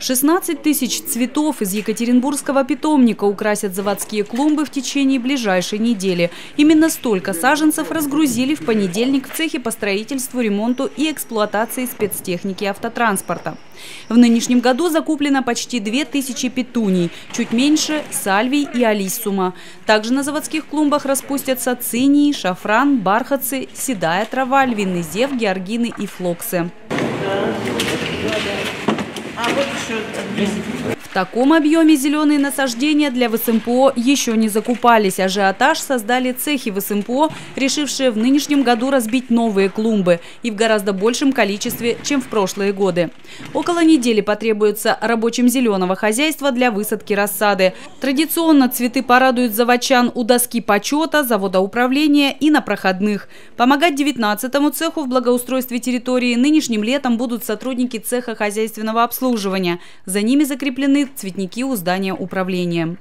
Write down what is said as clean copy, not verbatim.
16 тысяч цветов из екатеринбургского питомника украсят заводские клумбы в течение ближайшей недели. Именно столько саженцев разгрузили в понедельник в цехе по строительству, ремонту и эксплуатации спецтехники и автотранспорта. В нынешнем году закуплено почти 2000 петуний, чуть меньше – сальвий и алиссума. Также на заводских клумбах распустятся цинии, шафран, бархатцы, седая трава, львиный зев, георгины и флоксы. В таком объеме зеленые насаждения для ВСМПО еще не закупались. Ажиотаж создали цехи ВСМПО, решившие в нынешнем году разбить новые клумбы и в гораздо большем количестве, чем в прошлые годы. Около недели потребуется рабочим зеленого хозяйства для высадки рассады. Традиционно цветы порадуют заводчан у доски почета, завода управления и на проходных. Помогать 19-му цеху в благоустройстве территории нынешним летом будут сотрудники цеха хозяйственного обслуживания. За ними закреплены цветники у здания управления.